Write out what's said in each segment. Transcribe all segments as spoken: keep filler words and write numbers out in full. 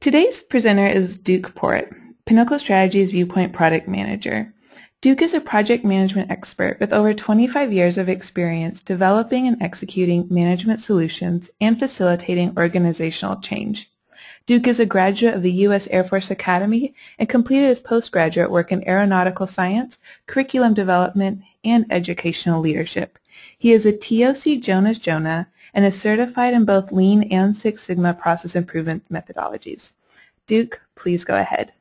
Today's presenter is Duke Porritt, Pinnacle Strategies ViewPoint Product Manager. Duke is a project management expert with over twenty-five years of experience developing and executing management solutions and facilitating organizational change. Duke is a graduate of the U S Air Force Academy and completed his postgraduate work in aeronautical science, curriculum development, and educational leadership. He is a T O C Jonas Jonah and is certified in both Lean and Six Sigma process improvement methodologies. Duke, please go ahead.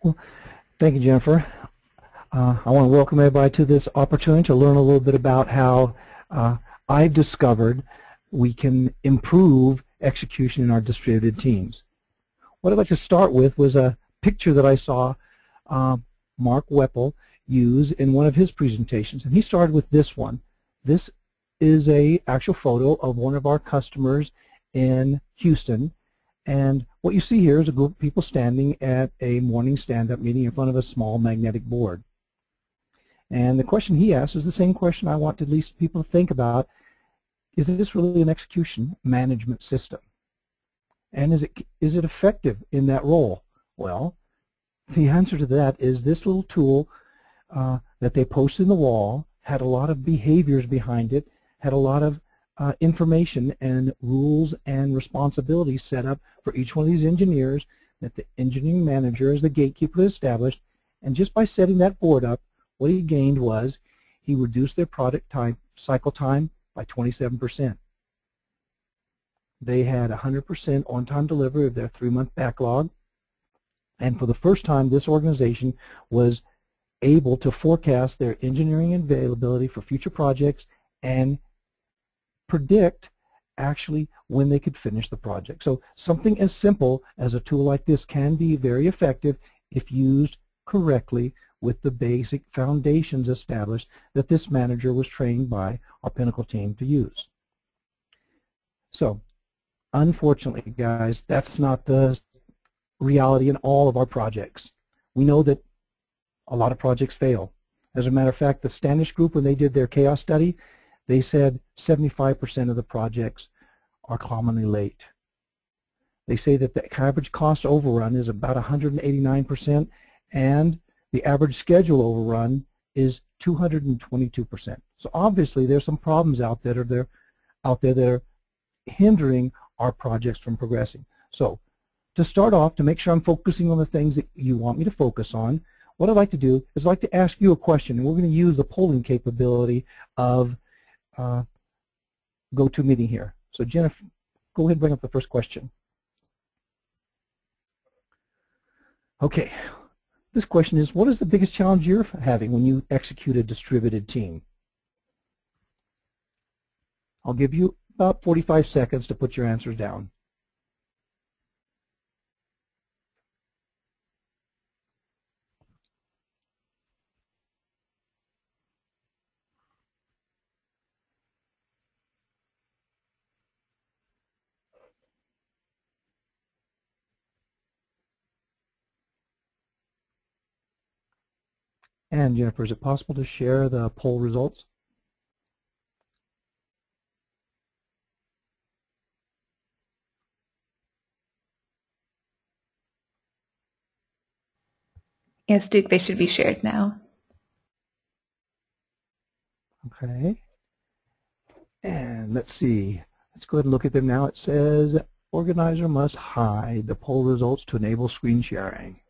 Well, thank you, Jennifer. Uh, I want to welcome everybody to this opportunity to learn a little bit about how uh, I've discovered we can improve execution in our distributed teams. What I'd like to start with was a picture that I saw uh, Mark Weppel use in one of his presentations, and he started with this one. This is a actual photo of one of our customers in Houston, and what you see here is a group of people standing at a morning stand-up meeting in front of a small magnetic board. And the question he asks is the same question I want at least people to think about. Is this really an execution management system? And is it, is it effective in that role? Well, the answer to that is this little tool uh, that they posted in the wall had a lot of behaviors behind it, had a lot of uh, information and rules and responsibilities set up for each one of these engineers that the engineering manager as the gatekeeper established. And just by setting that board up, what he gained was he reduced their product time, cycle time, by twenty-seven percent. They had one hundred percent on-time delivery of their three-month backlog, and for the first time this organization was able to forecast their engineering availability for future projects and predict actually when they could finish the project. So something as simple as a tool like this can be very effective if used correctly with the basic foundations established that this manager was trained by our Pinnacle team to use. So, unfortunately, guys, that's not the reality in all of our projects. We know that a lot of projects fail. As a matter of fact, the Standish group, when they did their chaos study, they said seventy-five percent of the projects are commonly late. They say that the average cost overrun is about one hundred eighty-nine percent, and the average schedule overrun is two hundred twenty-two percent. So obviously there's some problems out there, there, out there that are hindering our projects from progressing. So to start off, to make sure I'm focusing on the things that you want me to focus on, what I'd like to do is I'd like to ask you a question, and we're going to use the polling capability of uh, GoToMeeting here. So Jennifer, go ahead and bring up the first question. Okay. This question is, what is the biggest challenge you're having when you execute a distributed team? I'll give you about forty-five seconds to put your answers down. And Jennifer, is it possible to share the poll results? Yes, Duke, they should be shared now. Okay. And let's see. Let's go ahead and look at them now. It says, organizer must hide the poll results to enable screen sharing.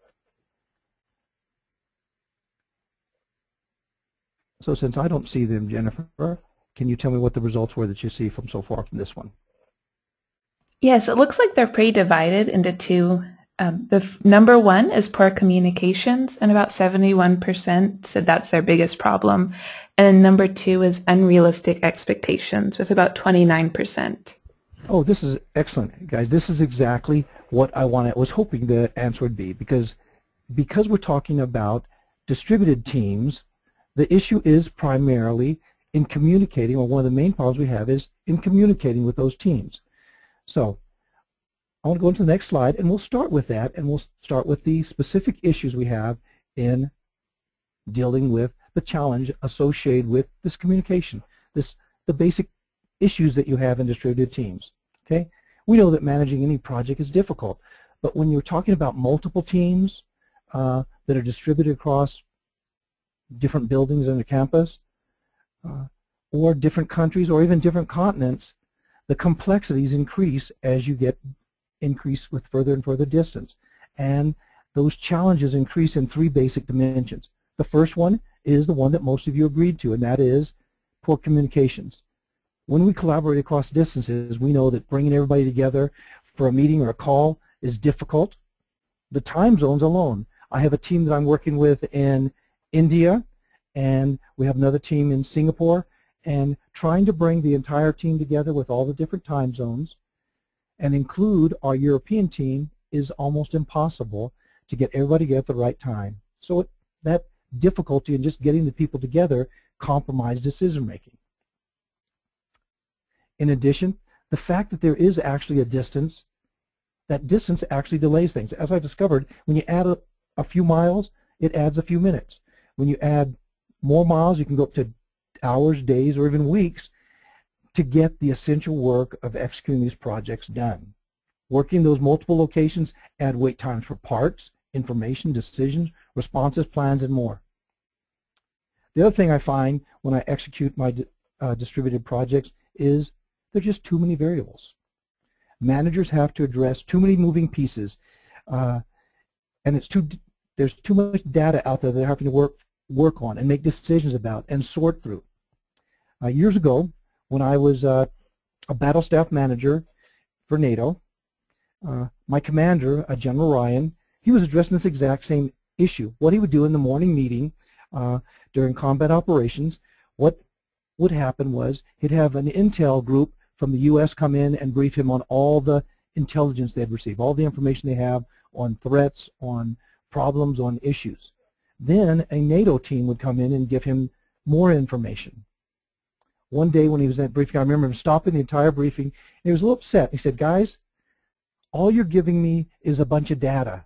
So since I don't see them, Jennifer, can you tell me what the results were that you see from so far from this one? Yes, it looks like they're pretty divided into two. Um, the f number one is poor communications, and about seventy-one percent said that's their biggest problem. And number two is unrealistic expectations, with about twenty-nine percent. Oh, this is excellent, guys. This is exactly what I wanted. I was hoping the answer would be, because, because we're talking about distributed teams, the issue is primarily in communicating, or one of the main problems we have is in communicating with those teams. So I want to go into the next slide, and we'll start with that, and we'll start with the specific issues we have in dealing with the challenge associated with this communication, this the basic issues that you have in distributed teams. Okay, We know that managing any project is difficult, but when you're talking about multiple teams uh, that are distributed across different buildings on the campus, uh, or different countries, or even different continents, the complexities increase as you get increase with further and further distance. And those challenges increase in three basic dimensions. The first one is the one that most of you agreed to, and that is poor communications. When we collaborate across distances, we know that bringing everybody together for a meeting or a call is difficult. The time zones alone. I have a team that I'm working with in India, and we have another team in Singapore, and trying to bring the entire team together with all the different time zones and include our European team is almost impossible to get everybody together at the right time. So it, that difficulty in just getting the people together compromises decision making. In addition, the fact that there is actually a distance, that distance actually delays things. As I discovered, when you add a, a few miles, it adds a few minutes. When you add more miles, you can go up to hours, days, or even weeks to get the essential work of executing these projects done. Working those multiple locations add wait times for parts, information, decisions, responses, plans, and more. The other thing I find when I execute my uh, distributed projects is there are just too many variables. Managers have to address too many moving pieces, uh, and it's too there's too much data out there they're having to work work on and make decisions about and sort through. Uh, years ago, when I was uh, a battle staff manager for NATO, uh, my commander, uh, General Ryan, he was addressing this exact same issue. What he would do in the morning meeting uh, during combat operations, what would happen was he'd have an intel group from the U S come in and brief him on all the intelligence they'd received, all the information they have on threats, on problems, on issues. Then a NATO team would come in and give him more information. One day when he was at briefing, I remember him stopping the entire briefing, and he was a little upset. He said, guys, all you're giving me is a bunch of data.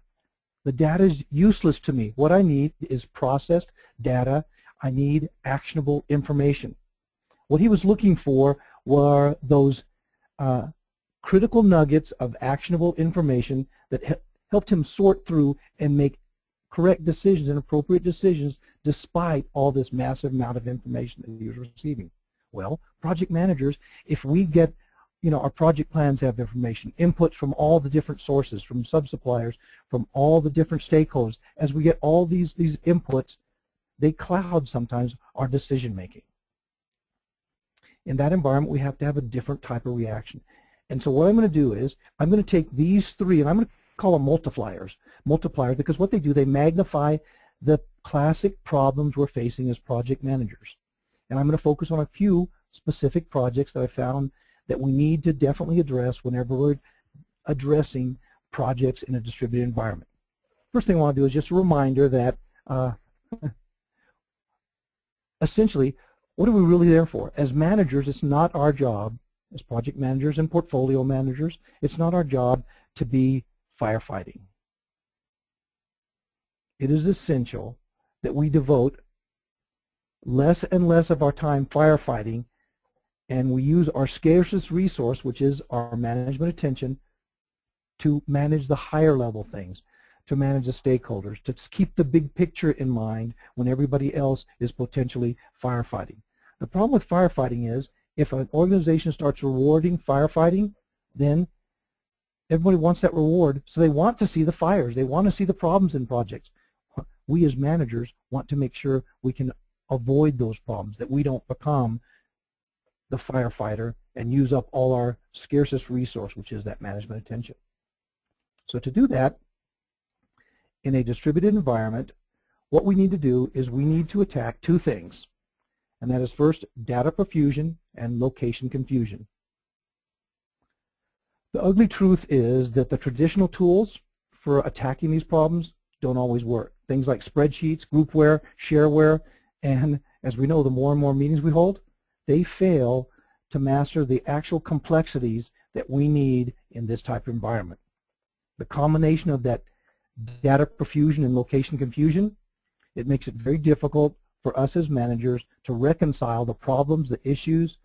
The data is useless to me. What I need is processed data. I need actionable information. What he was looking for were those uh, critical nuggets of actionable information that he helped him sort through and make correct decisions and appropriate decisions despite all this massive amount of information that he was receiving. Well, project managers, if we get, you know, our project plans have information, inputs from all the different sources, from sub-suppliers, from all the different stakeholders, as we get all these, these inputs, they cloud sometimes our decision making. In that environment, we have to have a different type of reaction. And so what I'm going to do is, I'm going to take these three, and I'm going to call them multipliers, multipliers, because what they do, they magnify the classic problems we're facing as project managers. And I'm going to focus on a few specific projects that I found that we need to definitely address whenever we're addressing projects in a distributed environment. First thing I want to do is just a reminder that uh, essentially, what are we really there for? As managers, it's not our job, as project managers and portfolio managers, it's not our job to be firefighting. It is essential that we devote less and less of our time firefighting, and we use our scarcest resource, which is our management attention, to manage the higher level things, to manage the stakeholders, to keep the big picture in mind when everybody else is potentially firefighting. The problem with firefighting is if an organization starts rewarding firefighting, then everybody wants that reward, so they want to see the fires. They want to see the problems in projects. We as managers want to make sure we can avoid those problems, that we don't become the firefighter and use up all our scarcest resource, which is that management attention. So to do that, in a distributed environment, what we need to do is we need to attack two things, and that is first, data profusion and location confusion. The ugly truth is that the traditional tools for attacking these problems don't always work. Things like spreadsheets, groupware, shareware, and as we know, the more and more meetings we hold, they fail to master the actual complexities that we need in this type of environment. The combination of that data profusion and location confusion, it makes it very difficult for us as managers to reconcile the problems, the issues,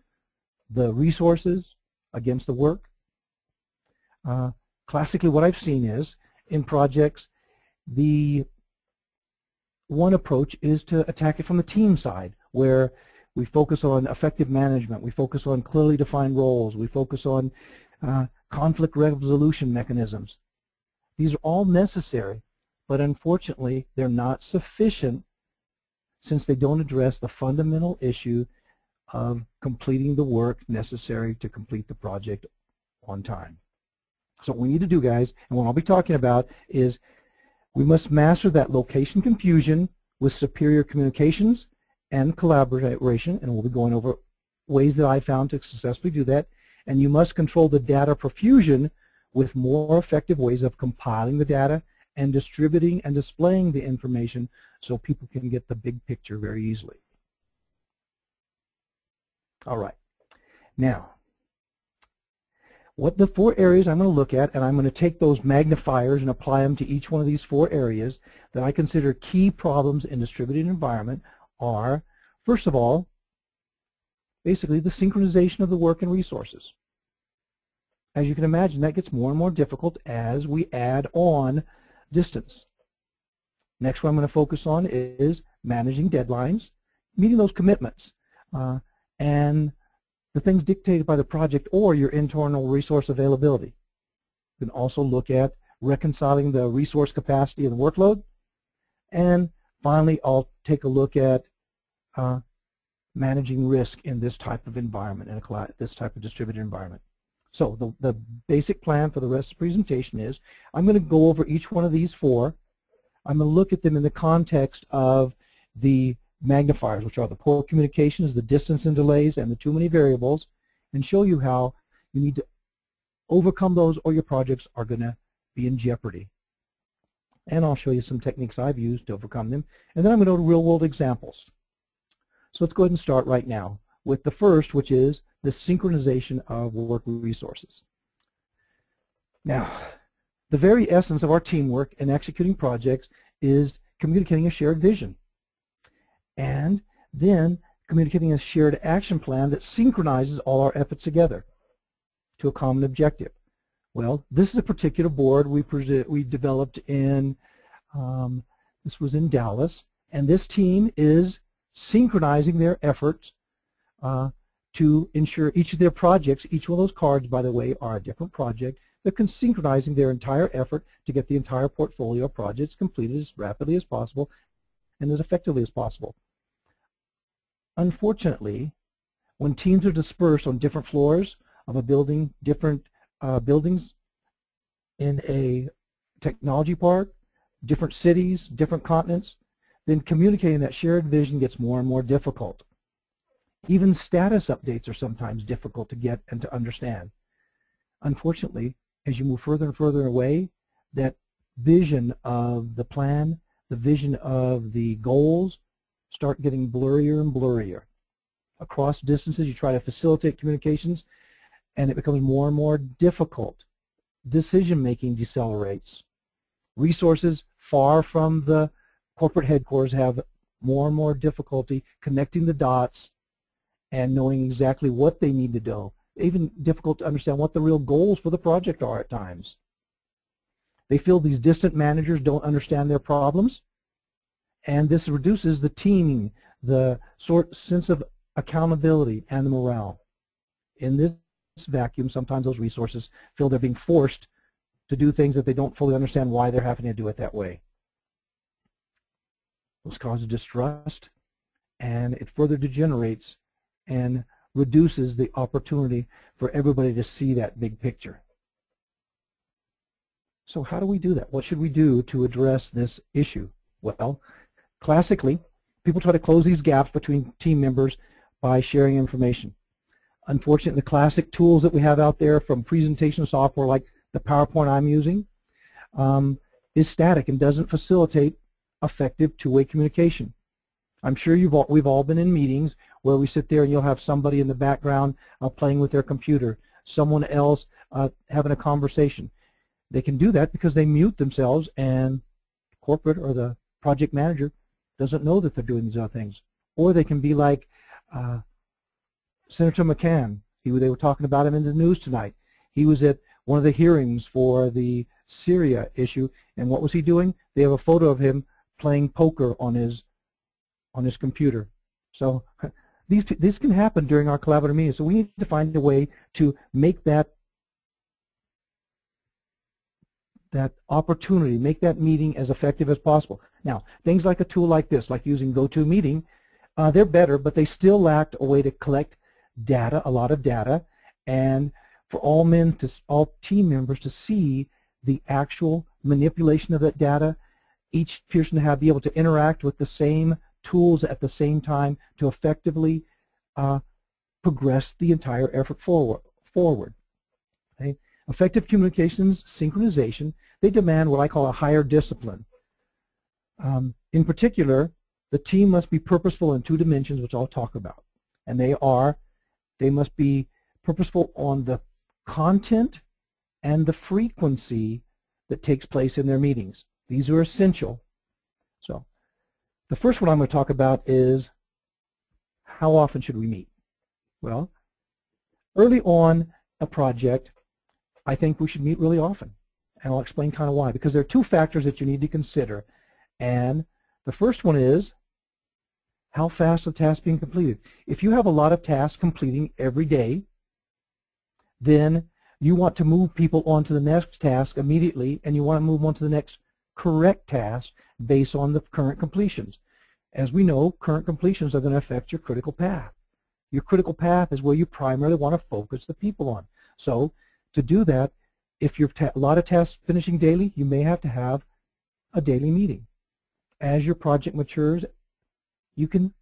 the resources against the work. Uh, classically, what I've seen is in projects, the one approach is to attack it from the team side, where we focus on effective management, we focus on clearly defined roles, we focus on uh, conflict resolution mechanisms. These are all necessary, but unfortunately, they're not sufficient since they don't address the fundamental issue of completing the work necessary to complete the project on time. So what we need to do, guys, and what I'll be talking about is we must master that location confusion with superior communications and collaboration, and we'll be going over ways that I found to successfully do that. And you must control the data profusion with more effective ways of compiling the data and distributing and displaying the information so people can get the big picture very easily. All right. Now, what the four areas I'm going to look at, and I'm going to take those magnifiers and apply them to each one of these four areas that I consider key problems in distributed environment, are, first of all, basically the synchronization of the work and resources. As you can imagine, that gets more and more difficult as we add on distance. Next one I'm going to focus on is managing deadlines, meeting those commitments, uh, and the things dictated by the project or your internal resource availability. You can also look at reconciling the resource capacity and workload, and finally, I'll take a look at uh, managing risk in this type of environment, in a this type of distributed environment. So the, the basic plan for the rest of the presentation is I'm going to go over each one of these four. I'm going to look at them in the context of the magnifiers, which are the poor communications, the distance and delays, and the too many variables, and show you how you need to overcome those or your projects are going to be in jeopardy. And I'll show you some techniques I've used to overcome them. And then I'm going to go to real-world examples. So let's go ahead and start right now with the first, which is the synchronization of work resources. Now, the very essence of our teamwork in executing projects is communicating a shared vision and then communicating a shared action plan that synchronizes all our efforts together to a common objective. Well, this is a particular board we, we developed in, um, this was in Dallas, and this team is synchronizing their efforts uh, to ensure each of their projects, each one of those cards, by the way, are a different project. They're synchronizing their entire effort to get the entire portfolio of projects completed as rapidly as possible and as effectively as possible. Unfortunately, when teams are dispersed on different floors of a building, different Uh, buildings in a technology park, different cities, different continents, then communicating that shared vision gets more and more difficult. Even status updates are sometimes difficult to get and to understand. Unfortunately, as you move further and further away, that vision of the plan, the vision of the goals start getting blurrier and blurrier. Across distances, you try to facilitate communications, and it becomes more and more difficult. Decision-making decelerates. Resources far from the corporate headquarters have more and more difficulty connecting the dots and knowing exactly what they need to do. Even difficult to understand what the real goals for the project are at times. They feel these distant managers don't understand their problems, and this reduces the teaming, the sort sense of accountability, and the morale. In this vacuum, sometimes those resources feel they're being forced to do things that they don't fully understand why they're having to do it that way. This causes distrust, and it further degenerates and reduces the opportunity for everybody to see that big picture. So how do we do that? What should we do to address this issue? Well, classically, people try to close these gaps between team members by sharing information. Unfortunately, the classic tools that we have out there from presentation software like the PowerPoint I'm using um, is static and doesn't facilitate effective two-way communication. I'm sure you've all, we've all been in meetings where we sit there and you'll have somebody in the background uh, playing with their computer, someone else uh, having a conversation. They can do that because they mute themselves, and corporate or the project manager doesn't know that they're doing these other things. Or they can be like uh, Senator McCann. He, they were talking about him in the news tonight. He was at one of the hearings for the Syria issue, and what was he doing? They have a photo of him playing poker on his on his computer. So these this can happen during our collaborative meetings. So we need to find a way to make that that opportunity, make that meeting as effective as possible. Now, things like a tool like this, like using GoToMeeting, uh, they're better, but they still lacked a way to collect data, a lot of data, and for all men to all team members to see the actual manipulation of that data, each person to have be able to interact with the same tools at the same time to effectively uh, progress the entire effort forward. forward okay? Effective communications synchronization, they demand what I call a higher discipline. Um, in particular, the team must be purposeful in two dimensions, which I'll talk about. And they are, they must be purposeful on the content and the frequency that takes place in their meetings. These are essential. So the first one I'm going to talk about is how often should we meet? Well, early on a project, I think we should meet really often, and I'll explain kind of why, because there are two factors that you need to consider. And the first one is how fast the task being completed. If you have a lot of tasks completing every day, then you want to move people on to the next task immediately, and you want to move on to the next correct task based on the current completions. As we know, current completions are going to affect your critical path. Your critical path is where you primarily want to focus the people on. So to do that, if you've a lot of tasks finishing daily, you may have to have a daily meeting. As your project matures, you can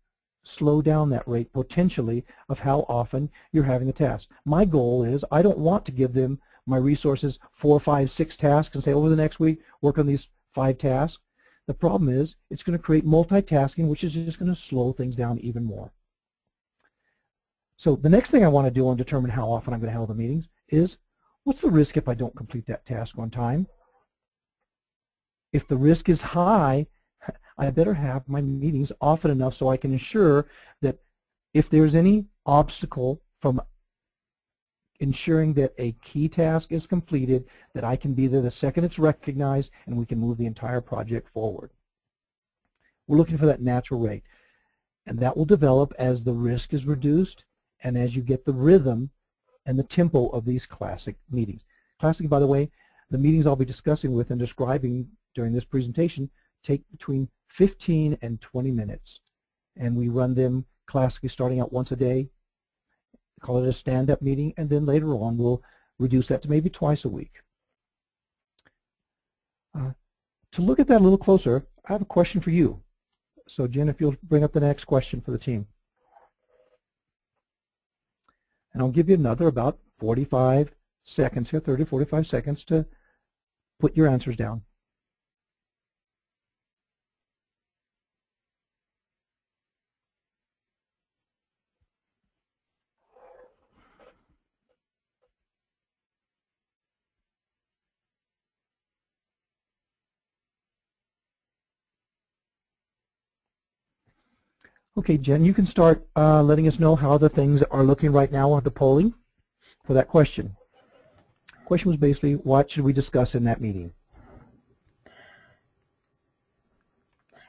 slow down that rate potentially of how often you're having a task. My goal is I don't want to give them my resources four, five, six tasks and say over the next week work on these five tasks. The problem is it's going to create multitasking, which is just going to slow things down even more. So the next thing I want to do and determine how often I'm going to have the meetings is what's the risk if I don't complete that task on time? If the risk is high, I better have my meetings often enough so I can ensure that if there's any obstacle from ensuring that a key task is completed, that I can be there the second it's recognized and we can move the entire project forward. We're looking for that natural rate, and that will develop as the risk is reduced and as you get the rhythm and the tempo of these classic meetings. Classic, by the way, the meetings I'll be discussing with and describing during this presentation take between fifteen and twenty minutes, and we run them classically starting out once a day, call it a stand-up meeting, and then later on we'll reduce that to maybe twice a week. Uh, to look at that a little closer, I have a question for you. So Jen, if you'll bring up the next question for the team. And I'll give you another about forty-five seconds here, thirty, forty-five seconds to put your answers down. Okay, Jen, you can start uh, letting us know how the things are looking right now on the polling for that question. The question was basically, what should we discuss in that meeting?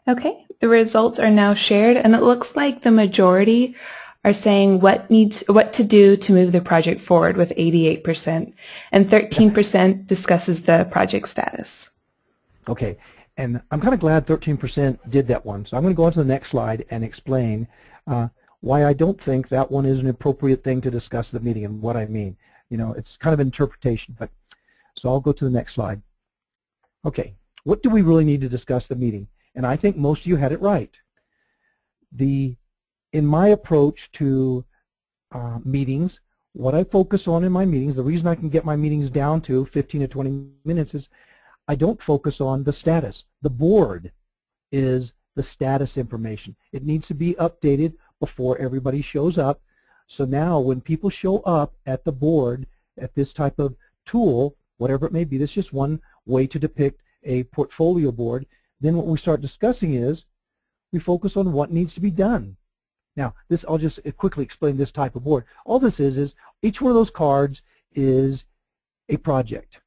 Okay, the results are now shared, and it looks like the majority are saying what needs, what to do to move the project forward with eighty-eight percent, and thirteen percent discusses the project status. Okay. And I'm kind of glad thirteen percent did that one. So I'm going to go on to the next slide and explain uh, why I don't think that one is an appropriate thing to discuss at the meeting and what I mean. You know, it's kind of interpretation. But so I'll go to the next slide. Okay, what do we really need to discuss at the meeting? And I think most of you had it right. The, in my approach to uh, meetings, what I focus on in my meetings, the reason I can get my meetings down to fifteen to twenty minutes is I don't focus on the status. The board is the status information. It needs to be updated before everybody shows up. So now when people show up at the board at this type of tool, whatever it may be, that's just one way to depict a portfolio board, then what we start discussing is we focus on what needs to be done. Now, this I'll just quickly explain this type of board. All this is is each one of those cards is a project,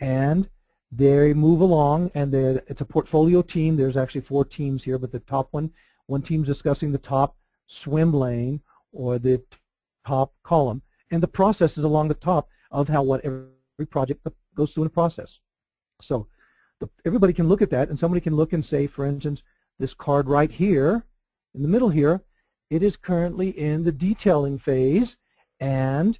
and they move along, and it's a portfolio team. There's actually four teams here, but the top one, one team's discussing the top swim lane or the top column, and the process is along the top of how what every project goes through in a process. So the, everybody can look at that, and somebody can look and say, for instance, this card right here, in the middle here, it is currently in the detailing phase, and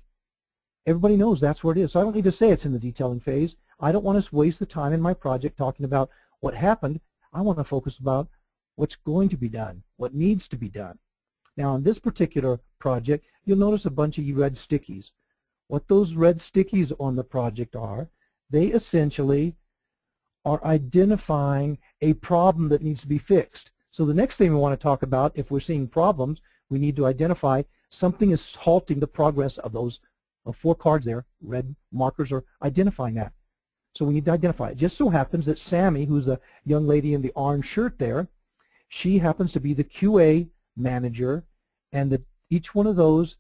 everybody knows that's where it is. So I don't need to say it's in the detailing phase. I don't want to waste the time in my project talking about what happened. I want to focus about what's going to be done, what needs to be done. Now, in this particular project, you'll notice a bunch of red stickies. What those red stickies on the project are, they essentially are identifying a problem that needs to be fixed. So the next thing we want to talk about, if we're seeing problems, we need to identify something is halting the progress of those of four cards there. Red markers are identifying that. So we need to identify it. Just so happens that Sammy, who's a young lady in the orange shirt there, she happens to be the Q A manager, and the, each one of those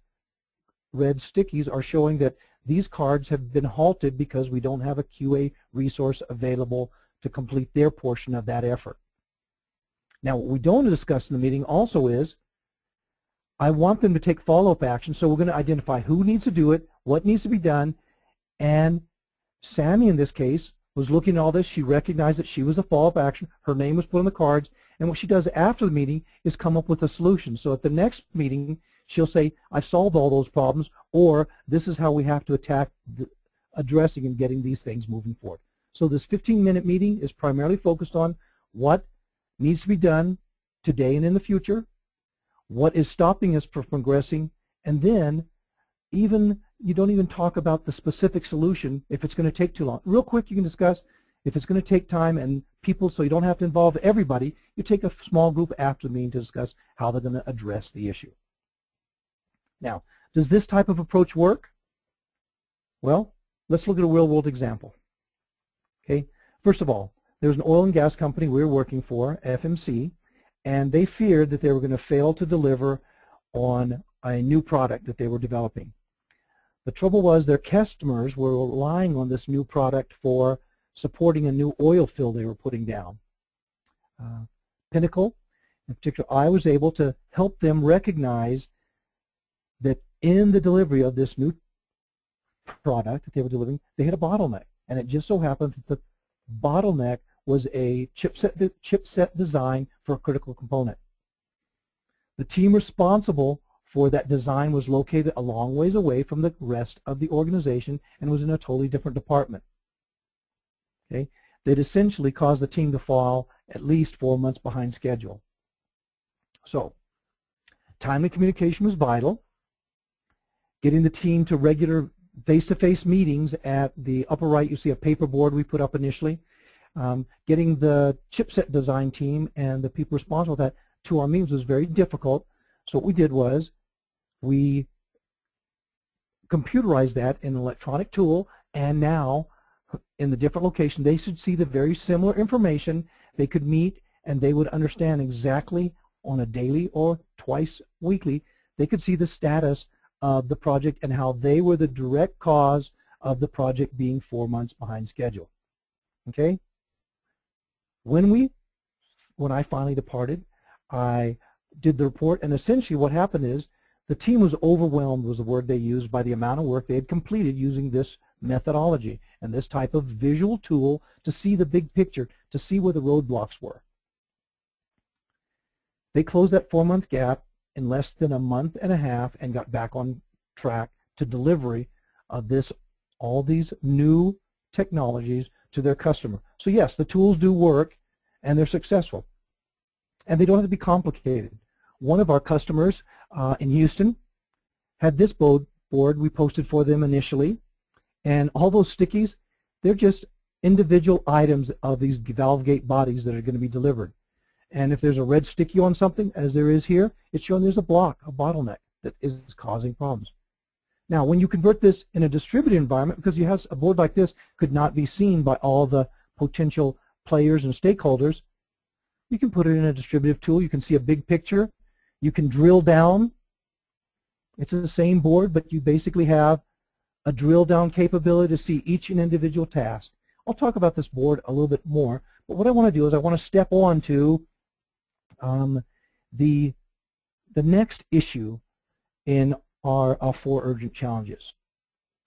red stickies are showing that these cards have been halted because we don't have a Q A resource available to complete their portion of that effort. Now, what we don't discuss in the meeting also is I want them to take follow-up action, so we're going to identify who needs to do it, what needs to be done, and Sammy, in this case, was looking at all this. She recognized that she was a follow-up action. Her name was put on the cards, and what she does after the meeting is come up with a solution. So at the next meeting, she'll say, I've solved all those problems, or this is how we have to attack the addressing and getting these things moving forward. So this fifteen-minute meeting is primarily focused on what needs to be done today and in the future, what is stopping us from progressing, and then even you don't even talk about the specific solution if it's going to take too long. Real quick, you can discuss if it's going to take time and people, so you don't have to involve everybody. You take a small group after the meeting to discuss how they're going to address the issue. Now, does this type of approach work? Well, let's look at a real-world example. Okay, first of all, there's an oil and gas company we were working for, F M C, and they feared that they were going to fail to deliver on a new product that they were developing. The trouble was their customers were relying on this new product for supporting a new oil field they were putting down. Uh, Pinnacle, in particular, I was able to help them recognize that in the delivery of this new product that they were delivering, they had a bottleneck, and it just so happened that the bottleneck was a chipset, de chipset design for a critical component. The team responsible for that design was located a long ways away from the rest of the organization and was in a totally different department. Okay? That essentially caused the team to fall at least four months behind schedule. So, timely communication was vital. Getting the team to regular face-to-face meetings. At the upper right, you see a paper board we put up initially. Um, getting the chipset design team and the people responsible for that to our meetings was very difficult. So what we did was we computerized that in an electronic tool, and now in the different location they should see the very similar information. They could meet and they would understand exactly on a daily or twice weekly. They could see the status of the project and how they were the direct cause of the project being four months behind schedule. Okay? When we, when I finally departed, I did the report, and essentially what happened is the team was overwhelmed, was the word they used, by the amount of work they had completed using this methodology and this type of visual tool to see the big picture, to see where the roadblocks were. They closed that four-month gap in less than a month and a half and got back on track to delivery of this, all these new technologies to their customer. So yes, the tools do work and they're successful. And they don't have to be complicated. One of our customers uh, in Houston had this board we posted for them initially, and all those stickies, they're just individual items of these valve gate bodies that are going to be delivered. And if there's a red sticky on something, as there is here, it's showing there's a block, a bottleneck that is causing problems. Now, when you convert this in a distributed environment, because you have a board like this could not be seen by all the potential players and stakeholders, you can put it in a distributive tool. You can see a big picture. You can drill down. It's the same board, but you basically have a drill down capability to see each and individual task. I'll talk about this board a little bit more, but what I want to do is I want to step on to um, the, the next issue in our, our four urgent challenges.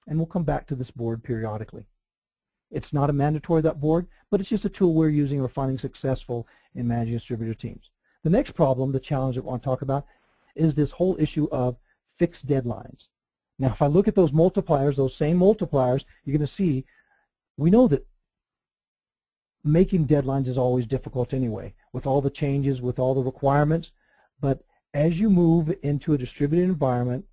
And we'll come back to this board periodically. It's not a mandatory, that board, but it's just a tool we're using or finding successful in managing distributor teams. The next problem, the challenge that we want to talk about, is this whole issue of fixed deadlines. Now, if I look at those multipliers, those same multipliers, you're going to see we know that making deadlines is always difficult anyway, with all the changes, with all the requirements. But as you move into a distributed environment,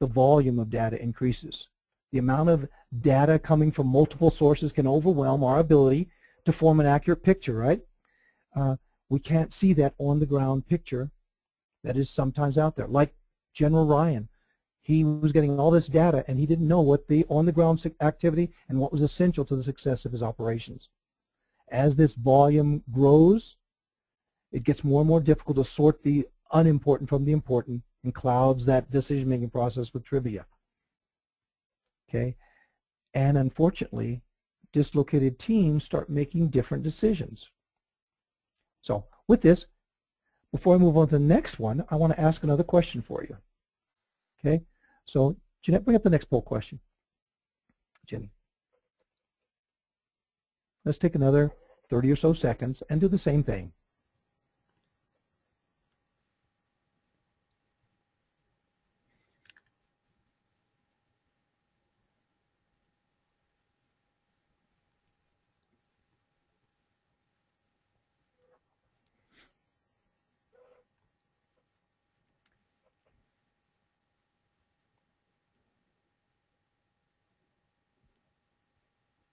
the volume of data increases. The amount of data coming from multiple sources can overwhelm our ability to form an accurate picture, right? Uh, we can't see that on-the-ground picture that is sometimes out there. Like General Ryan, he was getting all this data and he didn't know what the on-the-ground activity and what was essential to the success of his operations. As this volume grows, it gets more and more difficult to sort the unimportant from the important and clouds that decision-making process with trivia. Okay, and unfortunately, dislocated teams start making different decisions. So with this, before I move on to the next one, I want to ask another question for you. Okay, so Jeanette, bring up the next poll question. Jenny. Let's take another thirty or so seconds and do the same thing.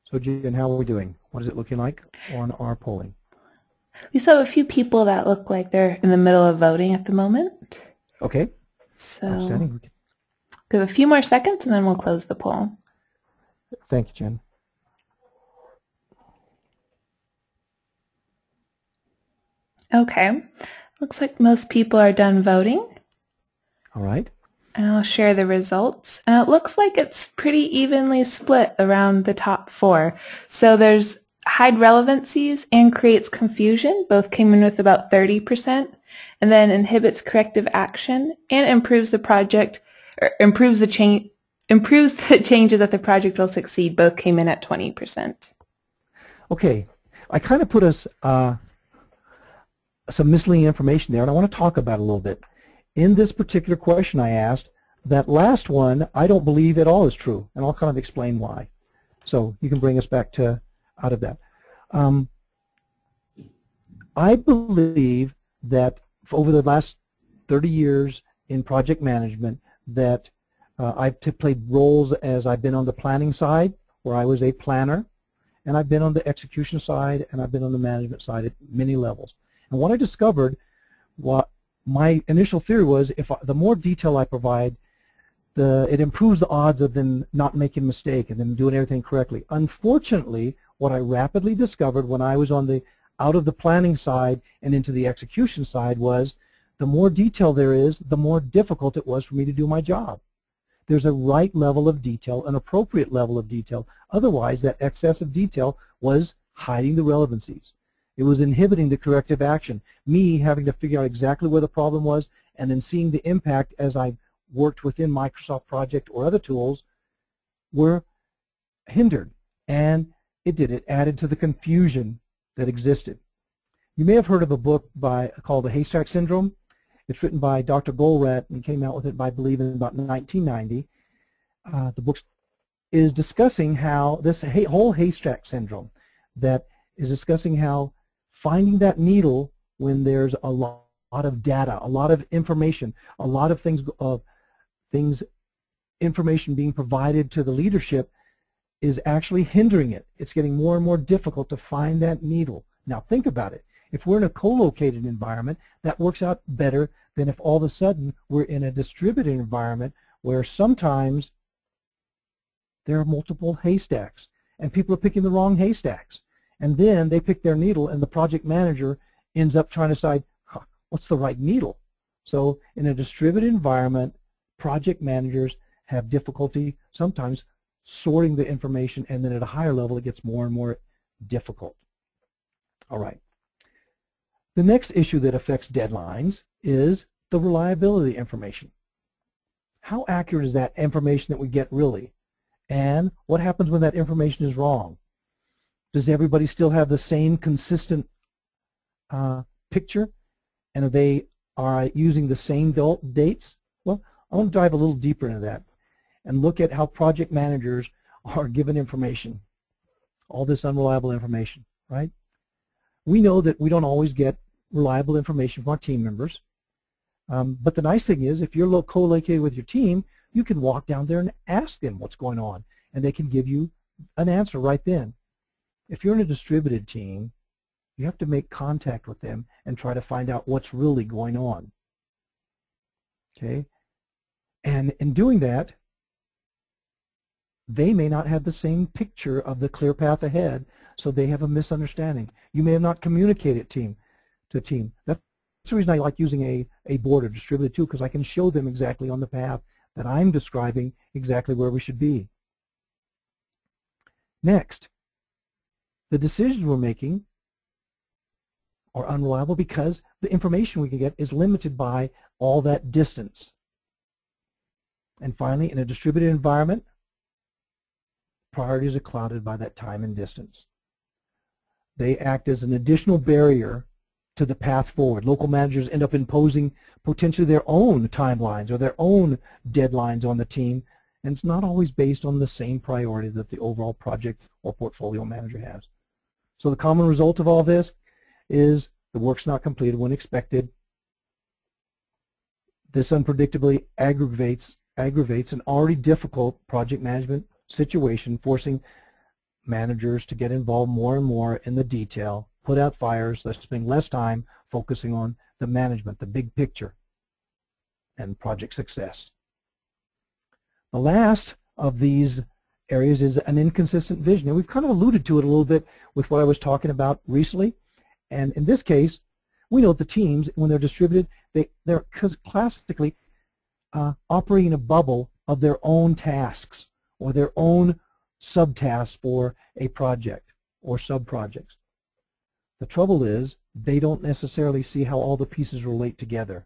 So, Jen, how are we doing? What is it looking like on our polling? We saw a few people that look like they're in the middle of voting at the moment. Okay. So, give a few more seconds and then we'll close the poll. Thank you, Jen. Okay. Looks like most people are done voting. All right. And I'll share the results. And it looks like it's pretty evenly split around the top four. So there's hide relevancies and creates confusion. Both came in with about thirty percent. And then inhibits corrective action and improves the project, or improves the change, improves the changes that the project will succeed. Both came in at twenty percent. Okay, I kind of put us uh, some misleading information there, and I want to talk about it a little bit. In this particular question I asked, that last one I don't believe at all is true, and I'll kind of explain why. So you can bring us back to out of that. Um, I believe that for over the last thirty years in project management that uh, I've played roles as I've been on the planning side, where I was a planner, and I've been on the execution side, and I've been on the management side at many levels. And what I discovered, what my initial theory was, if I, the more detail I provide, the, it improves the odds of them not making a mistake and them doing everything correctly. Unfortunately, what I rapidly discovered when I was on the out of the planning side and into the execution side was the more detail there is, the more difficult it was for me to do my job. There's a right level of detail, an appropriate level of detail. Otherwise, that excess of detail was hiding the relevancies. It was inhibiting the corrective action, me having to figure out exactly where the problem was and then seeing the impact as I worked within Microsoft Project or other tools were hindered, and it did. It added to the confusion that existed. You may have heard of a book by, called The Haystack Syndrome. It's written by Doctor Goldratt and came out with it, by, I believe, in about nineteen ninety. Uh, the book is discussing how this hay, whole Haystack Syndrome that is discussing how finding that needle when there's a lot of data, a lot of information, a lot of things, uh, things, information being provided to the leadership is actually hindering it. It's getting more and more difficult to find that needle. Now think about it. If we're in a co-located environment, that works out better than if all of a sudden we're in a distributed environment where sometimes there are multiple haystacks and people are picking the wrong haystacks. And then they pick their needle, and the project manager ends up trying to decide, huh, what's the right needle? So in a distributed environment, project managers have difficulty sometimes sorting the information, and then at a higher level it gets more and more difficult. All right. The next issue that affects deadlines is the reliability of the information. How accurate is that information that we get really? And what happens when that information is wrong? Does everybody still have the same consistent uh, picture? And are they are using the same dates? Well, I want to dive a little deeper into that and look at how project managers are given information, all this unreliable information, right? We know that we don't always get reliable information from our team members, um, but the nice thing is if you're co-located with your team, you can walk down there and ask them what's going on, and they can give you an answer right then. If you're in a distributed team, you have to make contact with them and try to find out what's really going on, okay? And in doing that, they may not have the same picture of the clear path ahead, so they have a misunderstanding. You may have not communicated team to team. That's the reason I like using a, a board or distributed tool, because I can show them exactly on the path that I'm describing exactly where we should be. Next, the decisions we're making are unreliable because the information we can get is limited by all that distance. And finally, in a distributed environment, priorities are clouded by that time and distance. They act as an additional barrier to the path forward. Local managers end up imposing potentially their own timelines or their own deadlines on the team, and it's not always based on the same priority that the overall project or portfolio manager has. So the common result of all this is the work's not completed when expected. This unpredictably aggravates, aggravates an already difficult project management situation, forcing managers to get involved more and more in the detail, put out fires, thus spending less time focusing on the management, the big picture, and project success. The last of these areas is an inconsistent vision, and we've kind of alluded to it a little bit with what I was talking about recently. And in this case, we know the teams, when they're distributed, they, they're classically uh, operating in a bubble of their own tasks or their own subtasks for a project or sub-projects. The trouble is they don't necessarily see how all the pieces relate together.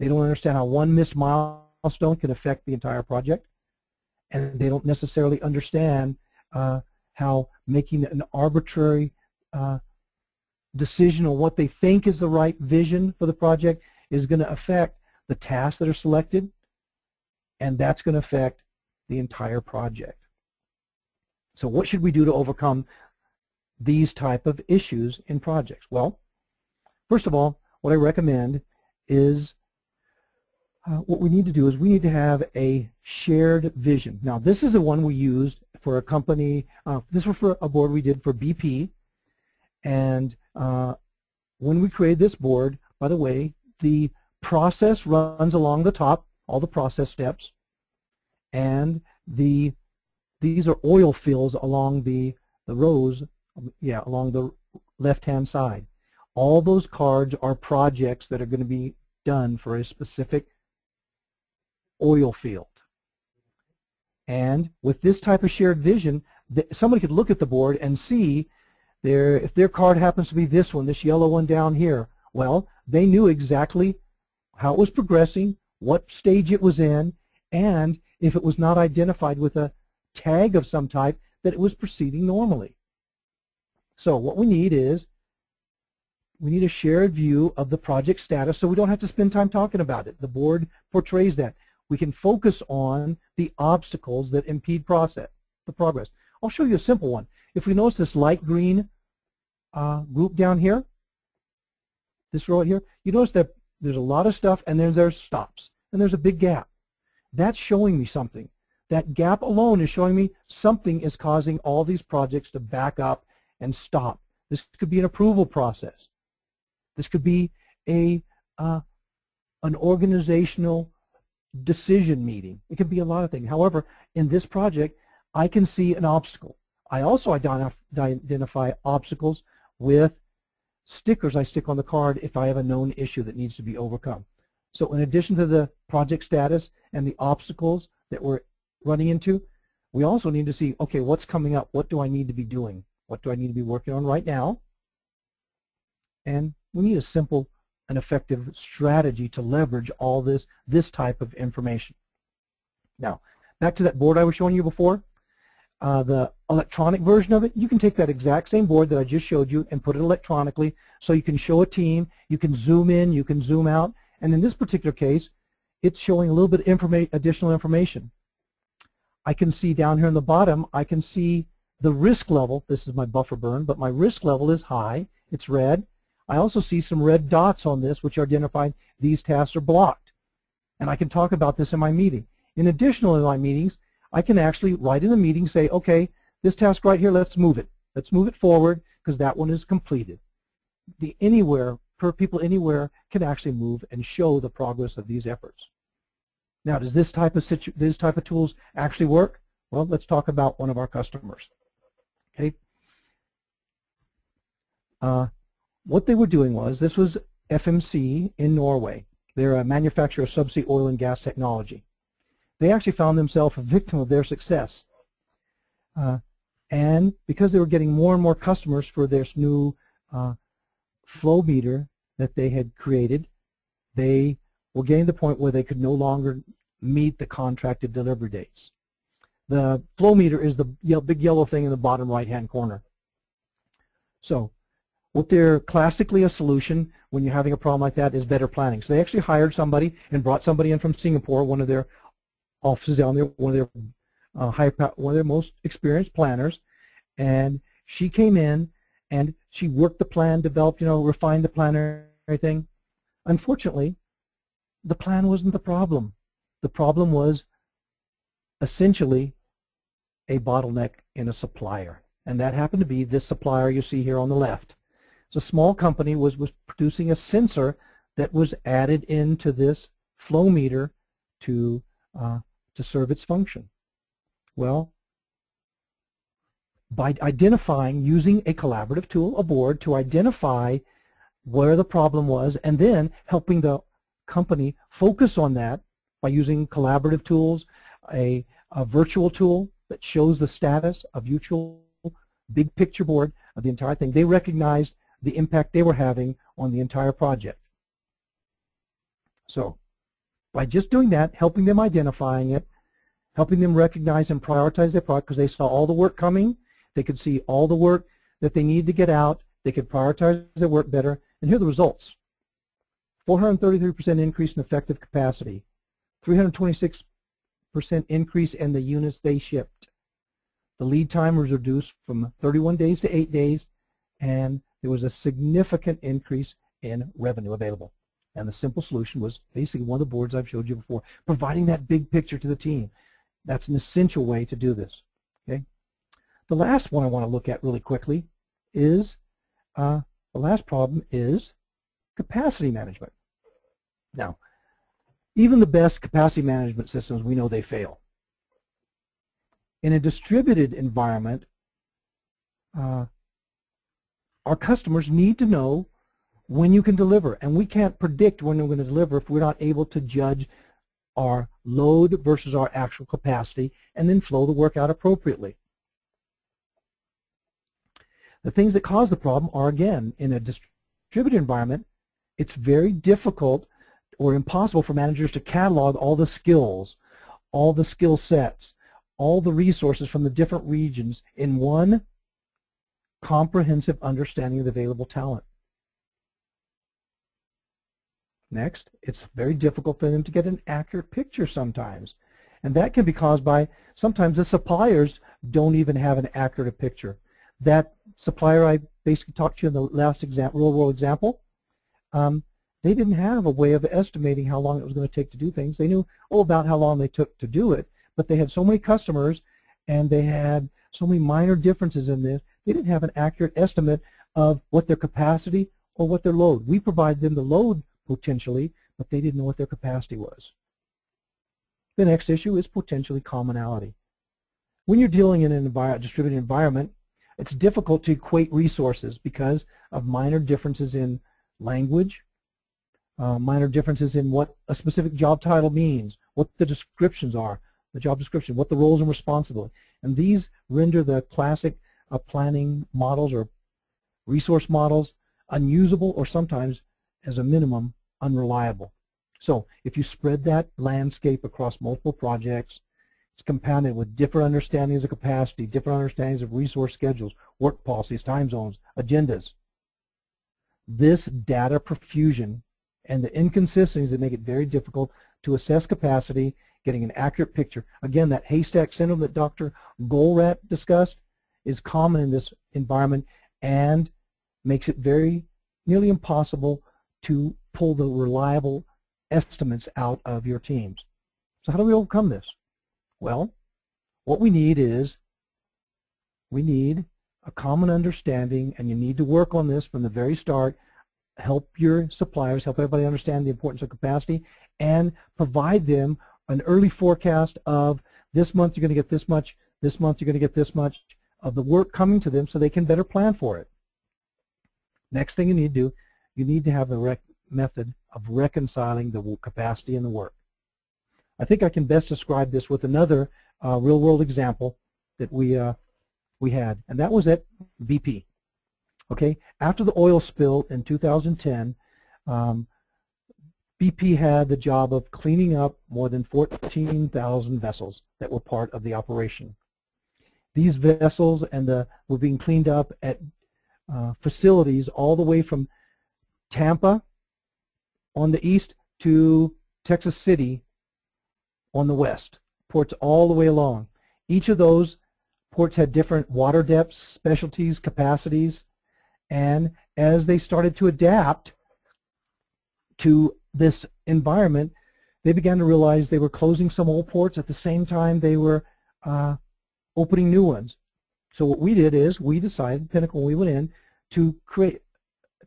They don't understand how one missed milestone can affect the entire project, and they don't necessarily understand uh, how making an arbitrary uh, decision on what they think is the right vision for the project is going to affect the tasks that are selected, and that's going to affect the entire project. So what should we do to overcome these type of issues in projects? Well, first of all, what I recommend is uh, what we need to do is we need to have a shared vision. Now, this is the one we used for a company. Uh, this was for a board we did for B P, and Uh, when we created this board, by the way, the process runs along the top, all the process steps, and the these are oil fields along the the rows, yeah, along the left-hand side. All those cards are projects that are going to be done for a specific oil field. And with this type of shared vision, th- somebody could look at the board and see. Their, if their card happens to be this one, this yellow one down here, well, they knew exactly how it was progressing, what stage it was in, and if it was not identified with a tag of some type, that it was proceeding normally. So what we need is we need a shared view of the project status so we don't have to spend time talking about it. The board portrays that. We can focus on the obstacles that impede process, the progress. I'll show you a simple one. If we notice this light green uh, group down here, this row right here, you notice that there's a lot of stuff and then there's stops and there's a big gap. That's showing me something. That gap alone is showing me something is causing all these projects to back up and stop. This could be an approval process. This could be a uh, an organizational decision meeting. It could be a lot of things. However, in this project, I can see an obstacle. I also identify obstacles with stickers I stick on the card if I have a known issue that needs to be overcome. So in addition to the project status and the obstacles that were running into. We also need to see, okay, what's coming up? What do I need to be doing? What do I need to be working on right now? And we need a simple and effective strategy to leverage all this, this type of information. Now, back to that board I was showing you before, uh, the electronic version of it, you can take that exact same board that I just showed you and put it electronically so you can show a team, you can zoom in, you can zoom out, and in this particular case, it's showing a little bit of informa- additional information. I can see down here in the bottom, I can see the risk level. This is my buffer burn, but my risk level is high. It's red. I also see some red dots on this, which identify these tasks are blocked. And I can talk about this in my meeting. In addition to my meetings, I can actually, right in the meeting, say, okay, this task right here, let's move it. Let's move it forward because that one is completed. The anywhere, per people anywhere, can actually move and show the progress of these efforts. Now, does this type of situ this type of tools actually work? Well, let's talk about one of our customers. Okay. Uh, what they were doing was, this was F M C in Norway. They're a manufacturer of subsea oil and gas technology. They actually found themselves a victim of their success. Uh, and because they were getting more and more customers for this new uh, flow meter that they had created, they were getting to the point where they could no longer meet the contracted delivery dates. The flow meter is the ye- big yellow thing in the bottom right-hand corner. So what they're classically a solution when you're having a problem like that is better planning. So they actually hired somebody and brought somebody in from Singapore, one of their offices down there, one of their, uh, high, one of their most experienced planners, and she came in and she worked the plan, developed, you know, refined the plan and everything. Unfortunately, the plan wasn't the problem. The problem was essentially a bottleneck in a supplier. And that happened to be this supplier you see here on the left. It's a small company was, was producing a sensor that was added into this flow meter to, uh, to serve its function. Well, by identifying, using a collaborative tool, a board, to identify where the problem was and then helping the company focus on that by using collaborative tools, a, a virtual tool that shows the status, a virtual big picture board of the entire thing. They recognized the impact they were having on the entire project. So by just doing that, helping them identifying it, helping them recognize and prioritize their product because they saw all the work coming, they could see all the work that they needed to get out, they could prioritize their work better, and here are the results. four hundred thirty-three percent increase in effective capacity, three hundred twenty-six percent increase in the units they shipped. The lead time was reduced from thirty-one days to eight days, and there was a significant increase in revenue available. And the simple solution was basically one of the boards I've showed you before, providing that big picture to the team. That's an essential way to do this. Okay. The last one I want to look at really quickly is, uh, the last problem is capacity management. Now, even the best capacity management systems, we know they fail. In a distributed environment, uh, our customers need to know when you can deliver, and we can't predict when we're going to deliver if we're not able to judge our load versus our actual capacity and then flow the work out appropriately. The things that cause the problem are, again, in a distributed environment, it's very difficult or impossible for managers to catalog all the skills, all the skill sets, all the resources from the different regions in one comprehensive understanding of the available talent. Next, it's very difficult for them to get an accurate picture sometimes, and that can be caused by sometimes the suppliers don't even have an accurate picture. That supplier I basically talked to you in the last example, real world example, um, they didn't have a way of estimating how long it was going to take to do things. They knew oh, about how long they took to do it, but they had so many customers and they had so many minor differences in this, they didn't have an accurate estimate of what their capacity or what their load. We provided them the load potentially, but they didn't know what their capacity was. The next issue is potentially commonality. When you're dealing in an envir- distributed environment, it's difficult to equate resources because of minor differences in language, uh, minor differences in what a specific job title means, what the descriptions are, the job description, what the roles and responsibilities. And these render the classic uh, planning models or resource models unusable, or sometimes, as a minimum, unreliable. So if you spread that landscape across multiple projects, it's compounded with different understandings of capacity, different understandings of resource schedules, work policies, time zones, agendas. This data profusion and the inconsistencies that make it very difficult to assess capacity, getting an accurate picture. Again, that haystack syndrome that Doctor Goldratt discussed is common in this environment and makes it very nearly impossible to pull the reliable estimates out of your teams. So how do we overcome this? Well, what we need is we need a common understanding, and you need to work on this from the very start. Help your suppliers, help everybody understand the importance of capacity, and provide them an early forecast of this month you're going to get this much, this month you're going to get this much of the work coming to them so they can better plan for it. Next thing you need to do, you need to have a rec method of reconciling the capacity and the work. I think I can best describe this with another uh, real-world example that we uh, we had, and that was at B P. Okay, after the oil spill in two thousand ten, um, B P had the job of cleaning up more than fourteen thousand vessels that were part of the operation. These vessels and the, were being cleaned up at uh, facilities all the way from Tampa on the east to Texas City on the west, ports all the way along. Each of those ports had different water depths, specialties, capacities, and as they started to adapt to this environment, they began to realize they were closing some old ports at the same time they were uh, opening new ones. So what we did is we decided, Pinnacle, when we went in, to create,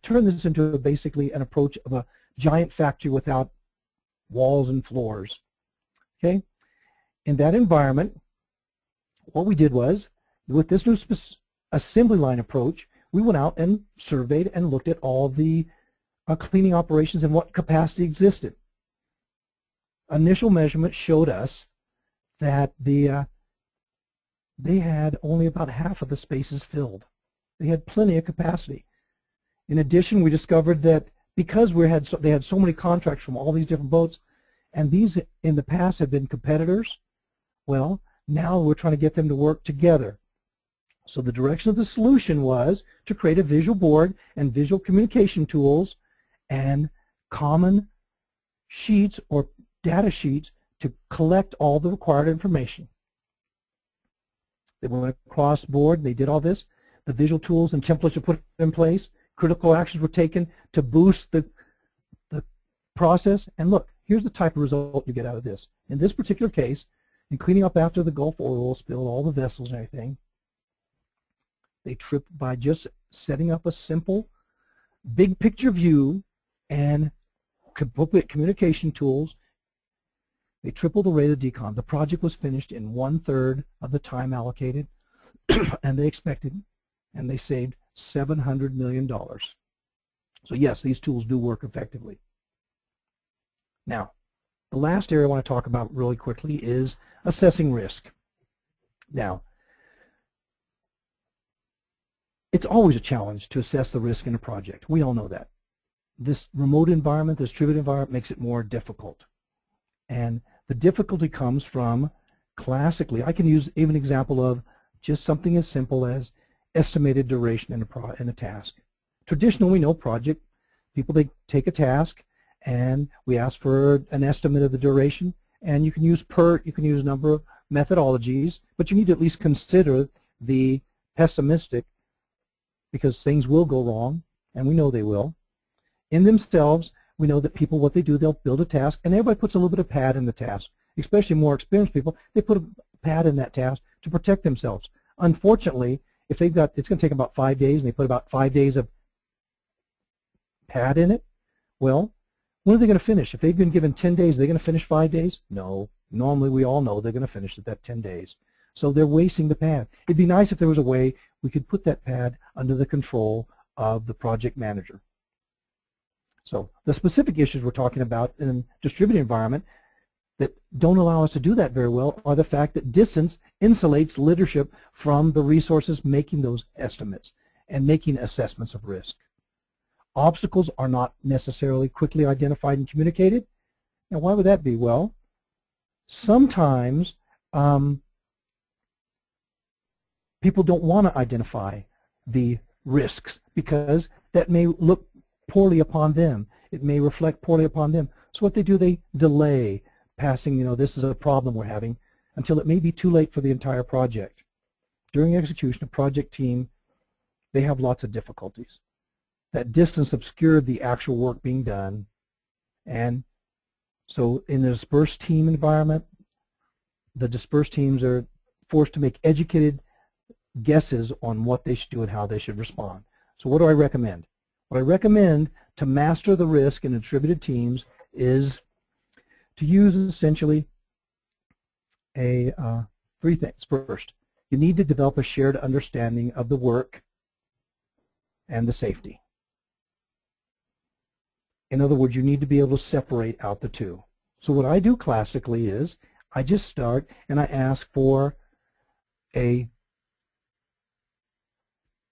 turn this into a, basically an approach of a giant factory without walls and floors. Okay, in that environment, what we did was, with this new assembly line approach, we went out and surveyed and looked at all the uh, cleaning operations and what capacity existed. Initial measurements showed us that the uh, they had only about half of the spaces filled. They had plenty of capacity. In addition, we discovered that because we had so, they had so many contracts from all these different boats, and these in the past have been competitors, well, now we're trying to get them to work together. So the direction of the solution was to create a visual board and visual communication tools and common sheets or data sheets to collect all the required information. They went across the board, they did all this. The visual tools and templates were put in place. Critical actions were taken to boost the, the process. And look, here's the type of result you get out of this. In this particular case, in cleaning up after the Gulf oil spill, all the vessels and everything, they tripped by just setting up a simple big picture view and appropriate communication tools. They tripled the rate of decon. The project was finished in one-third of the time allocated, and they expected, and they saved seven hundred million dollars. So yes, these tools do work effectively. Now, the last area I want to talk about really quickly is assessing risk. Now, it's always a challenge to assess the risk in a project. We all know that. This remote environment, this distributed environment, makes it more difficult. And the difficulty comes from, classically, I can use even an example of just something as simple as estimated duration in a, pro in a task. Traditionally, we know project, people, they take a task, and we ask for an estimate of the duration, and you can use PERT, you can use a number of methodologies, but you need to at least consider the pessimistic, because things will go wrong, and we know they will. In themselves, we know that people, what they do, they'll build a task, and everybody puts a little bit of pad in the task, especially more experienced people. They put a pad in that task to protect themselves. Unfortunately, if they've got, it's going to take about five days, and they put about five days of pad in it, well, when are they going to finish? If they've been given ten days, are they going to finish five days? No. Normally, we all know they're going to finish at that ten days. So they're wasting the pad. It'd be nice if there was a way we could put that pad under the control of the project manager. So the specific issues we're talking about in a distributed environment that don't allow us to do that very well are the fact that distance insulates leadership from the resources making those estimates and making assessments of risk. Obstacles are not necessarily quickly identified and communicated. Now, why would that be? Well, sometimes um, people don't want to identify the risks because that may look poorly upon them. It may reflect poorly upon them. So what they do, they delay passing, you know, this is a problem we're having, until it may be too late for the entire project. During execution, a project team, they have lots of difficulties. That distance obscured the actual work being done, and so in the dispersed team environment, the dispersed teams are forced to make educated guesses on what they should do and how they should respond. So what do I recommend? What I recommend to master the risk in attributed teams is to use essentially a uh, three things. First, you need to develop a shared understanding of the work and the safety. In other words, you need to be able to separate out the two. So what I do classically is I just start and I ask for a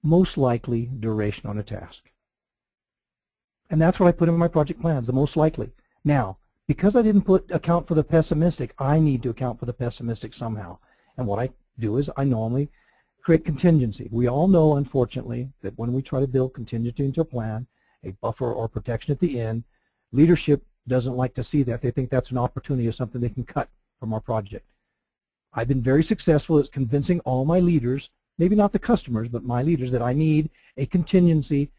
most likely duration on a task. And that's what I put in my project plans, the most likely. Now, because I didn't put account for the pessimistic, I need to account for the pessimistic somehow. And what I do is I normally create contingency. We all know, unfortunately, that when we try to build contingency into a plan, a buffer or protection at the end, leadership doesn't like to see that. They think that's an opportunity or something they can cut from our project. I've been very successful at convincing all my leaders, maybe not the customers, but my leaders, that I need a contingency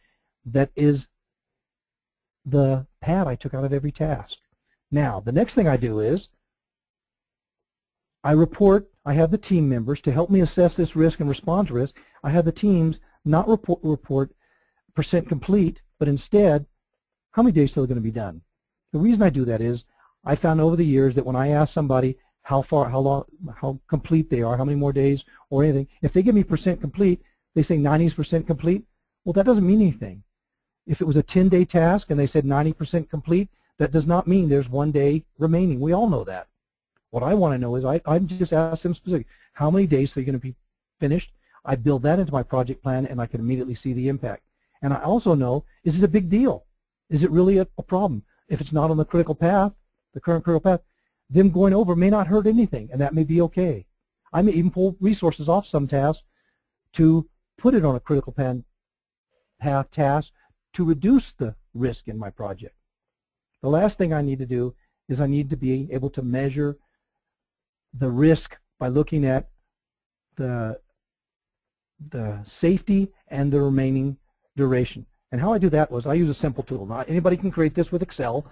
that is the pad I took out of every task. Now, the next thing I do is I report, I have the team members to help me assess this risk and respond to risk. I have the teams not report, report percent complete, but instead, how many days till they're going to be done? The reason I do that is I found over the years that when I ask somebody how far, how long, how complete they are, how many more days or anything, if they give me percent complete, they say ninety percent complete, well, that doesn't mean anything. If it was a ten-day task and they said ninety percent complete, that does not mean there's one day remaining. We all know that. What I want to know is I, I just ask them specifically, how many days are you going to be finished? I build that into my project plan and I can immediately see the impact. And I also know, is it a big deal? Is it really a, a problem? If it's not on the critical path, the current critical path, them going over may not hurt anything, and that may be okay. I may even pull resources off some tasks to put it on a critical path, path task to reduce the risk in my project. The last thing I need to do is I need to be able to measure the risk by looking at the, the safety and the remaining duration. And how I do that was I use a simple tool. Not anybody can create this with Excel.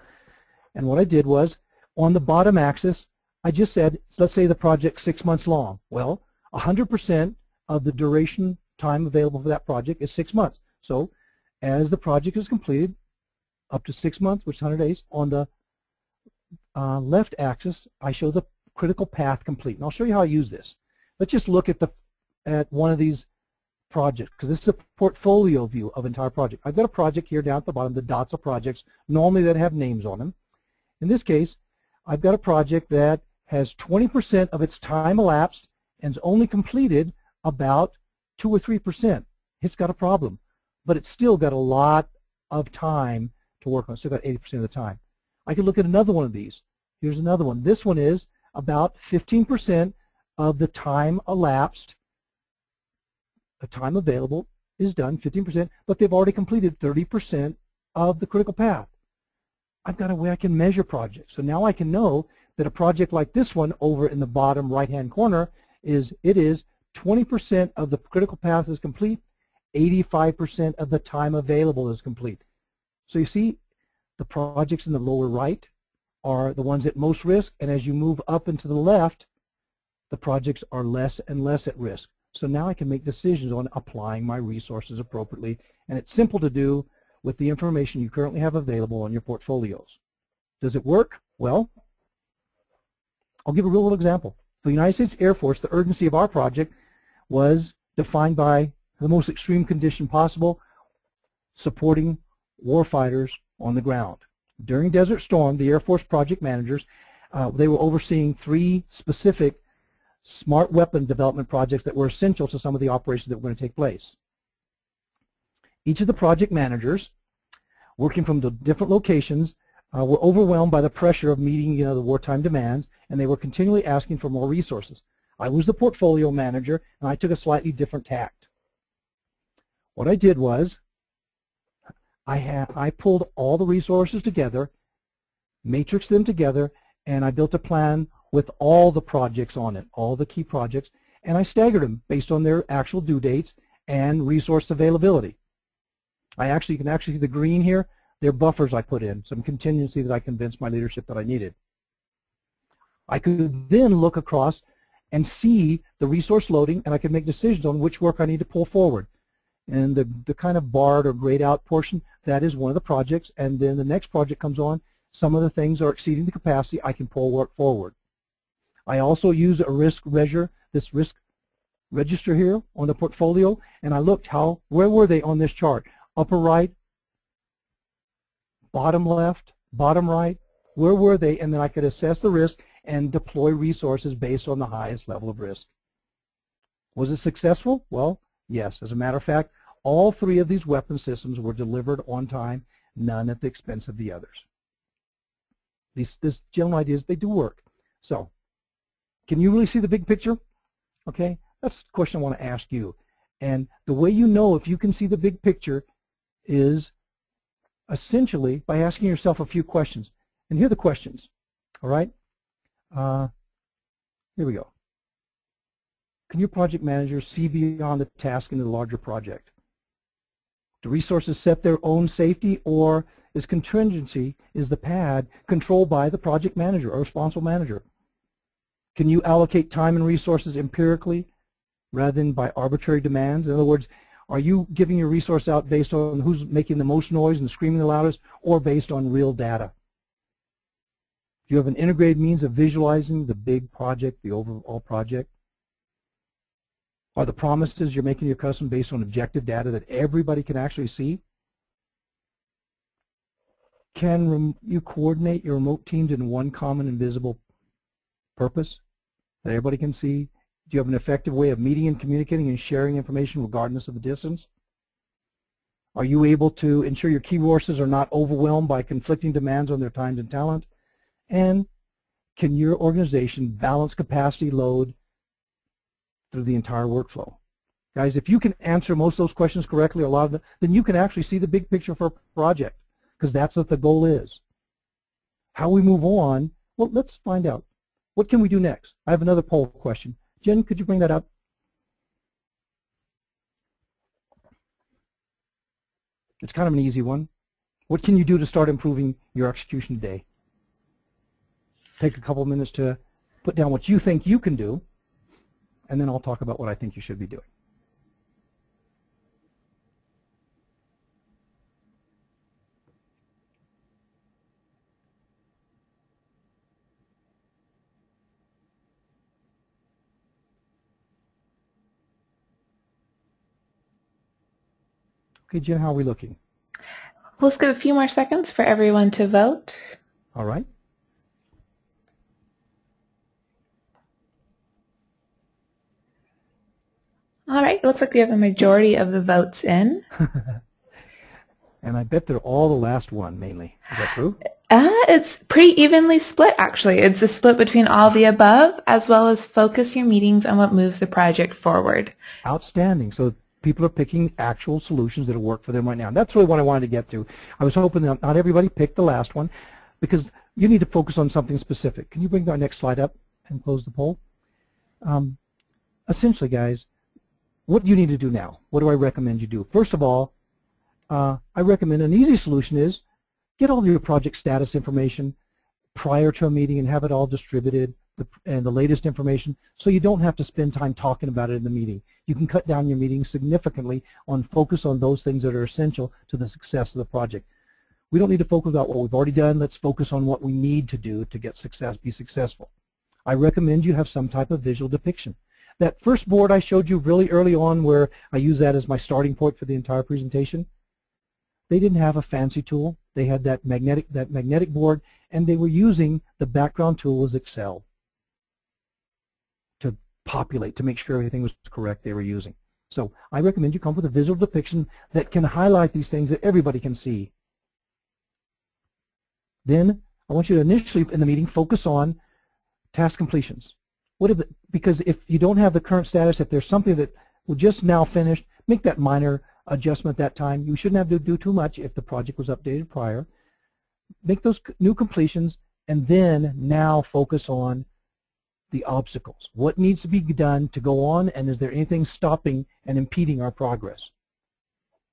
And what I did was on the bottom axis, I just said, let's say the project's six months long. Well, one hundred percent of the duration time available for that project is six months. So as the project is completed, up to six months, which is one hundred days, on the uh, left axis, I show the critical path complete. And I'll show you how I use this. Let's just look at, the, at one of these project, because this is a portfolio view of entire project. I've got a project here down at the bottom, the dots of projects, normally that have names on them. In this case, I've got a project that has twenty percent of its time elapsed and is only completed about two or three percent. It's got a problem, but it's still got a lot of time to work on. It's still got eighty percent of the time. I could look at another one of these. Here's another one. This one is about fifteen percent of the time elapsed. The time available is done, fifteen percent, but they've already completed thirty percent of the critical path. I've got a way I can measure projects. So now I can know that a project like this one over in the bottom right-hand corner is, it is twenty percent of the critical path is complete, eighty-five percent of the time available is complete. So you see the projects in the lower right are the ones at most risk, and as you move up into the left, the projects are less and less at risk. So now I can make decisions on applying my resources appropriately, and it's simple to do with the information you currently have available on your portfolios. Does it work? Well, I'll give a real world example. For the United States Air Force, the urgency of our project was defined by the most extreme condition possible, supporting warfighters on the ground. During Desert Storm, the Air Force project managers Uh, they were overseeing three specific smart weapon development projects that were essential to some of the operations that were going to take place. Each of the project managers, working from the different locations, uh, were overwhelmed by the pressure of meeting you know, the wartime demands, and they were continually asking for more resources. I was the portfolio manager, and I took a slightly different tact. What I did was, I, had, I pulled all the resources together, matrixed them together, and I built a plan with all the projects on it, all the key projects, and I staggered them based on their actual due dates and resource availability. I actually, you can actually see the green here, they're buffers I put in, some contingency that I convinced my leadership that I needed. I could then look across and see the resource loading, and I could make decisions on which work I need to pull forward. And the, the kind of barred or grayed out portion, that is one of the projects, and then the next project comes on, some of the things are exceeding the capacity, I can pull work forward. I also use a risk measure, this risk register here on the portfolio, and I looked how, where were they on this chart? Upper right, bottom left, bottom right, where were they? And then I could assess the risk and deploy resources based on the highest level of risk. Was it successful? Well, yes. As a matter of fact, all three of these weapon systems were delivered on time, none at the expense of the others. These, this general idea is they do work. So, can you really see the big picture? Okay, that's the question I want to ask you. And the way you know if you can see the big picture is essentially by asking yourself a few questions. And here are the questions, all right? Uh, here we go. Can your project manager see beyond the task into the larger project? Do resources set their own safety, or is contingency, is the pad, controlled by the project manager or responsible manager? Can you allocate time and resources empirically rather than by arbitrary demands? In other words, are you giving your resource out based on who's making the most noise and screaming the loudest, or based on real data? Do you have an integrated means of visualizing the big project, the overall project? Are the promises you're making to your customer based on objective data that everybody can actually see? Can you coordinate your remote teams in one common and visible purpose that everybody can see? Do you have an effective way of meeting and communicating and sharing information regardless of the distance? Are you able to ensure your key resources are not overwhelmed by conflicting demands on their time and talent? And can your organization balance capacity load through the entire workflow? Guys, if you can answer most of those questions correctly, a lot of them, then you can actually see the big picture for a project, because that's what the goal is. How we move on, well, let's find out. What can we do next? I have another poll question. Jen, could you bring that up? It's kind of an easy one. What can you do to start improving your execution today? Take a couple minutes to put down what you think you can do, and then I'll talk about what I think you should be doing. Okay, Jen, how are we looking? Well, let's give a few more seconds for everyone to vote. All right. All right, it looks like we have a majority of the votes in. And I bet they're all the last one, mainly. Is that true? Uh, it's pretty evenly split, actually. It's a split between all the above, as well as focus your meetings on what moves the project forward. Outstanding. So people are picking actual solutions that will work for them right now. And that's really what I wanted to get to. I was hoping that not everybody picked the last one, because you need to focus on something specific. Can you bring our next slide up and close the poll? Um, essentially, guys, what do you need to do now? What do I recommend you do? First of all, uh, I recommend an easy solution is get all your project status information prior to a meeting and have it all distributed, the, and the latest information, so you don't have to spend time talking about it in the meeting. You can cut down your meetings significantly on focus on those things that are essential to the success of the project. We don't need to focus on what we've already done. Let's focus on what we need to do to get success, be successful. I recommend you have some type of visual depiction. That first board I showed you really early on, where I use that as my starting point for the entire presentation, they didn't have a fancy tool. They had that magnetic, that magnetic board, and they were using the background tool was Excel to populate, to make sure everything was correct they were using. So I recommend you come with a visual depiction that can highlight these things that everybody can see. Then I want you to initially in the meeting focus on task completions. What if the, because if you don't have the current status, if there's something that was just now finished, make that minor adjustment that time. You shouldn't have to do too much if the project was updated prior. Make those new completions, and then now focus on the obstacles. What needs to be done to go on, and is there anything stopping and impeding our progress?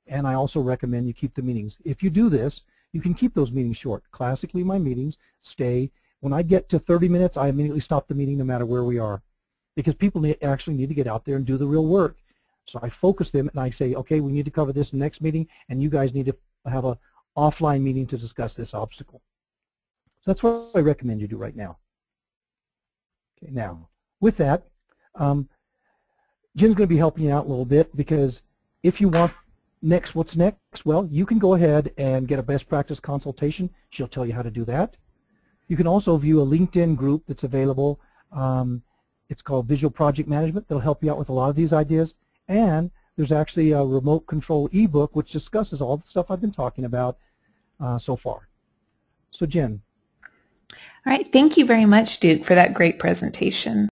And I also recommend you keep the meetings. If you do this, you can keep those meetings short. Classically, my meetings stay, when I get to thirty minutes, I immediately stop the meeting no matter where we are, because people need, actually need to get out there and do the real work. So I focus them and I say, okay, we need to cover this in the next meeting, and you guys need to have an offline meeting to discuss this obstacle. So that's what I recommend you do right now. Okay, now, with that, um, Jim's going to be helping you out a little bit, because if you want next, what's next? Well, you can go ahead and get a best practice consultation. She'll tell you how to do that. You can also view a LinkedIn group that's available. Um, it's called Visual Project Management. They'll help you out with a lot of these ideas. And there's actually a remote control ebook which discusses all the stuff I've been talking about uh, so far. So, Jen. All right. Thank you very much, Duke, for that great presentation.